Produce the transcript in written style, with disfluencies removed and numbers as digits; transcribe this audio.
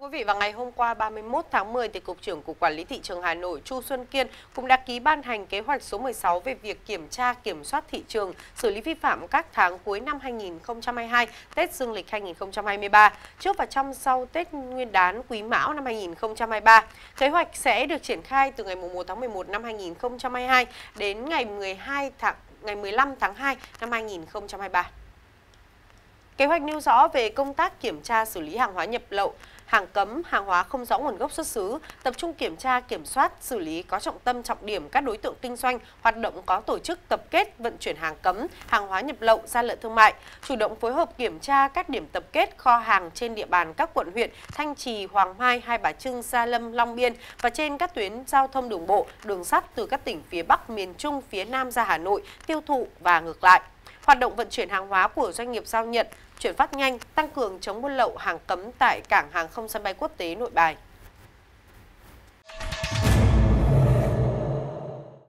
Quý vị, vào ngày hôm qua 31 tháng 10 thì Cục trưởng Cục Quản lý Thị trường Hà Nội Chu Xuân Kiên cũng đã ký ban hành kế hoạch số 16 về việc kiểm tra kiểm soát thị trường, xử lý vi phạm các tháng cuối năm 2022, Tết Dương lịch 2023, trước và trong sau Tết Nguyên đán Quý Mão năm 2023. Kế hoạch sẽ được triển khai từ ngày 1 tháng 11 năm 2022 đến ngày 15 tháng 2 năm 2023. Kế hoạch nêu rõ về công tác kiểm tra xử lý hàng hóa nhập lậu, hàng cấm, hàng hóa không rõ nguồn gốc xuất xứ, tập trung kiểm tra, kiểm soát, xử lý có trọng tâm trọng điểm các đối tượng kinh doanh, hoạt động có tổ chức tập kết, vận chuyển hàng cấm, hàng hóa nhập lậu, gian lận thương mại, chủ động phối hợp kiểm tra các điểm tập kết kho hàng trên địa bàn các quận huyện Thanh Trì, Hoàng Mai, Hai Bà Trưng, Gia Lâm, Long Biên và trên các tuyến giao thông đường bộ, đường sắt từ các tỉnh phía Bắc, miền Trung, phía Nam ra Hà Nội, tiêu thụ và ngược lại. Hoạt động vận chuyển hàng hóa của doanh nghiệp giao nhận, chuyển phát nhanh, tăng cường chống buôn lậu hàng cấm tại cảng hàng không sân bay quốc tế Nội Bài.